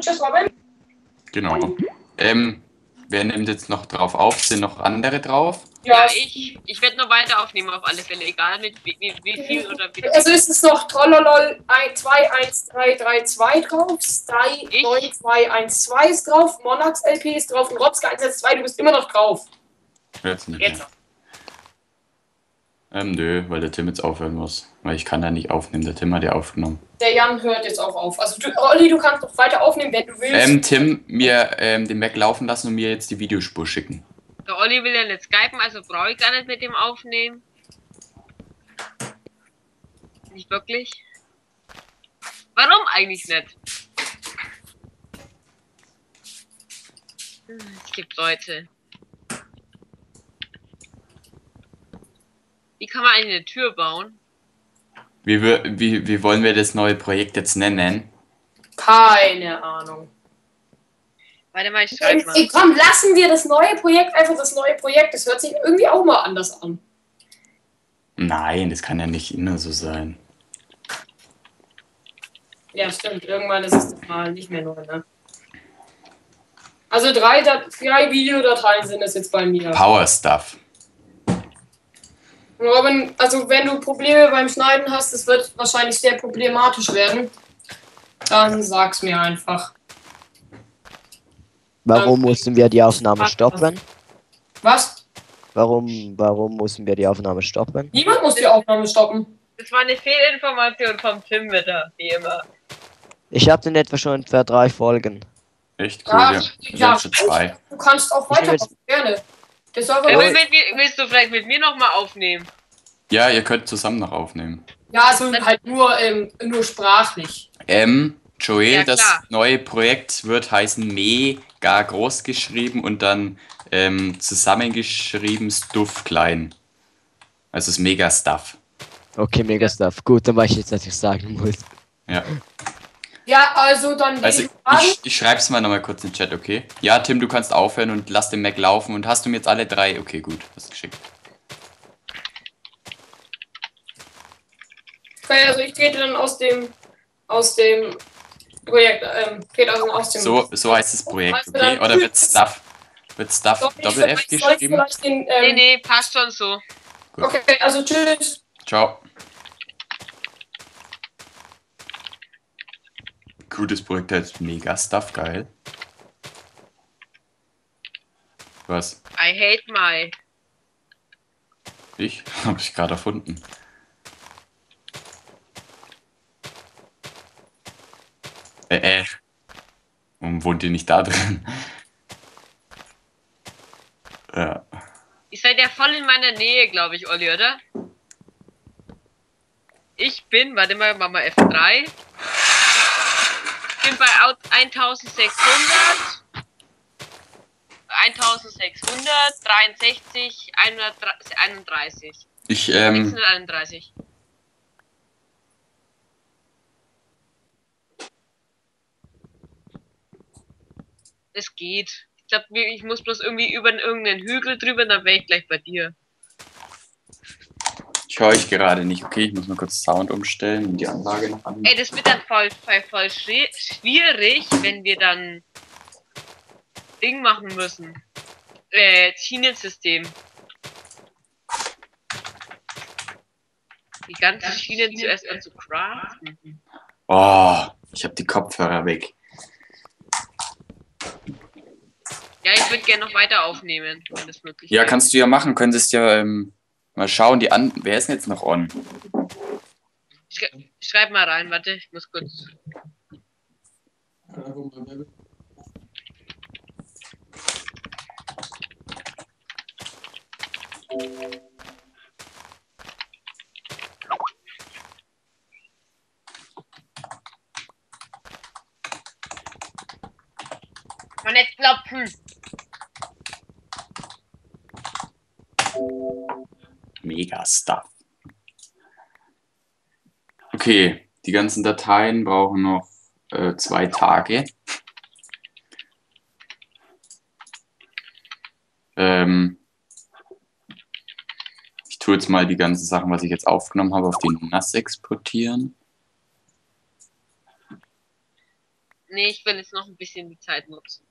sagen. Tschüss, Robin. Genau. Wer nimmt jetzt noch drauf auf? Sind noch andere drauf? Ja, ich werde nur weiter aufnehmen auf alle Fälle, egal mit wie viel oder wie. Also ist es noch Trollolol213332 drauf, stai 9212 ist drauf, Monax LP ist drauf und RobSky162, du bist immer noch drauf. Jetzt nicht. Jetzt. Nö, weil der Tim jetzt aufhören muss. Weil ich kann da nicht aufnehmen, der Tim hat ja aufgenommen. Der Jan hört jetzt auch auf. Also du, Olli, du kannst noch weiter aufnehmen, wenn du willst. Tim, mir den Mac laufen lassen und mir jetzt die Videospur schicken. Der Olli will ja nicht skypen, also brauche ich gar nicht mit dem aufnehmen. Nicht wirklich. Warum eigentlich nicht? Es gibt Leute. Wie kann man eigentlich eine Tür bauen? Wie wollen wir das neue Projekt jetzt nennen? Keine Ahnung. Warte mal, ich schreibe mal. Komm, lassen wir das neue Projekt einfach das neue Projekt. Das hört sich irgendwie auch mal anders an. Nein, das kann ja nicht immer so sein. Ja, stimmt. Irgendwann ist es mal nicht mehr neu, ne? Also drei Videodateien sind es jetzt bei mir. Powerstuff. Robin, also wenn du Probleme beim Schneiden hast, das wird wahrscheinlich sehr problematisch werden, dann sag's mir einfach. Warum mussten wir die Aufnahme stoppen? Was? Warum mussten wir die Aufnahme stoppen? Niemand muss die Aufnahme stoppen. Das war eine Fehlinformation vom Tim wieder, wie immer. Ich hab den etwa schon für 3 Folgen. Echt cool, ja. Ja. Du kannst auch weitermachen, gerne. Willst du vielleicht mit mir nochmal aufnehmen? Ja, ihr könnt zusammen noch aufnehmen. Ja, also halt nur sprachlich. Joel, ja, das neue Projekt wird heißen mega groß geschrieben und dann zusammengeschrieben Stuff klein. Also das Megastuff. Okay, Megastuff. Gut, dann weiß ich jetzt, was ich sagen muss. Ja. Ja, also dann... Also ich schreib's mal nochmal kurz in den Chat, okay? Ja, Tim, du kannst aufhören und lass den Mac laufen. Und hast du mir jetzt alle 3? Okay, gut, hast geschickt. Okay, also ich trete dann aus dem Projekt, So heißt das Projekt, okay? Oder wird Stuff? Wird Stuff Doppel-F geschrieben? Nee, passt schon so. Gut. Okay, also tschüss. Ciao. Gutes Projekt heißt Megastuff, geil. Was? I hate my. Ich? Hab ich gerade erfunden. Und wohnt ihr nicht da drin? Ja. Ihr seid ja voll in meiner Nähe, glaube ich, Olli, oder? Ich bin, warte mal, mach mal F3. Ich bin bei 1663, 131. Ich, 631. Es geht. Ich glaube, ich muss bloß irgendwie über irgendeinen Hügel drüber, dann wäre ich gleich bei dir. Ich höre euch gerade nicht, okay? Ich muss mal kurz Sound umstellen und die Anlage noch an. Ey, das wird dann voll schwierig, wenn wir dann Ding machen müssen. Schienensystem. Die ganze Schiene zuerst mal zu craften. Oh, ich habe die Kopfhörer weg. Ja, ich würde gerne noch weiter aufnehmen, wenn das möglich ist. Ja, kannst du ja machen, könntest ja... Mal schauen, die an. Wer ist denn jetzt noch on? Schreib mal rein, warte, ich muss kurz. Mal nicht klopfen. Megastuff. Okay, die ganzen Dateien brauchen noch 2 Tage. Ich tue jetzt mal die ganzen Sachen, was ich jetzt aufgenommen habe, auf die NAS exportieren. Nee, ich will jetzt noch ein bisschen die Zeit nutzen.